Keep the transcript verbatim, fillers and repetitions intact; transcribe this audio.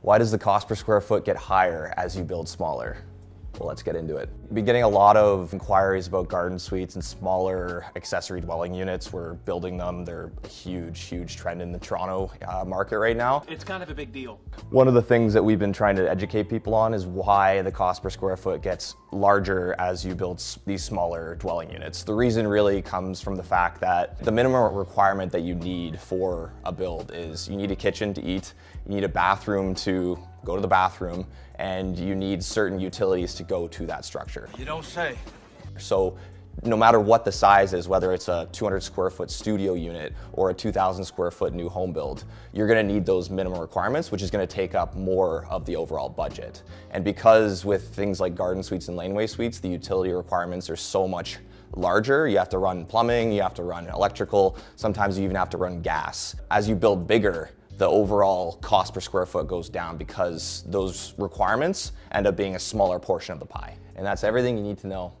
Why does the cost per square foot get higher as you build smaller? Well, let's get into it. We've been getting a lot of inquiries about garden suites and smaller accessory dwelling units. We're building them. They're a huge, huge trend in the Toronto uh, market right now. It's kind of a big deal. One of the things that we've been trying to educate people on is why the cost per square foot gets larger as you build these smaller dwelling units. The reason really comes from the fact that the minimum requirement that you need for a build is you need a kitchen to eat, you need a bathroom to go to the bathroom, and you need certain utilities to go to that structure. You don't say. So no matter what the size is, whether it's a two hundred square foot studio unit or a two thousand square foot new home build, you're gonna need those minimum requirements, which is gonna take up more of the overall budget. And because with things like garden suites and laneway suites, the utility requirements are so much larger, you have to run plumbing, you have to run electrical, sometimes you even have to run gas. As you build bigger, the overall cost per square foot goes down because those requirements end up being a smaller portion of the pie. And that's everything you need to know.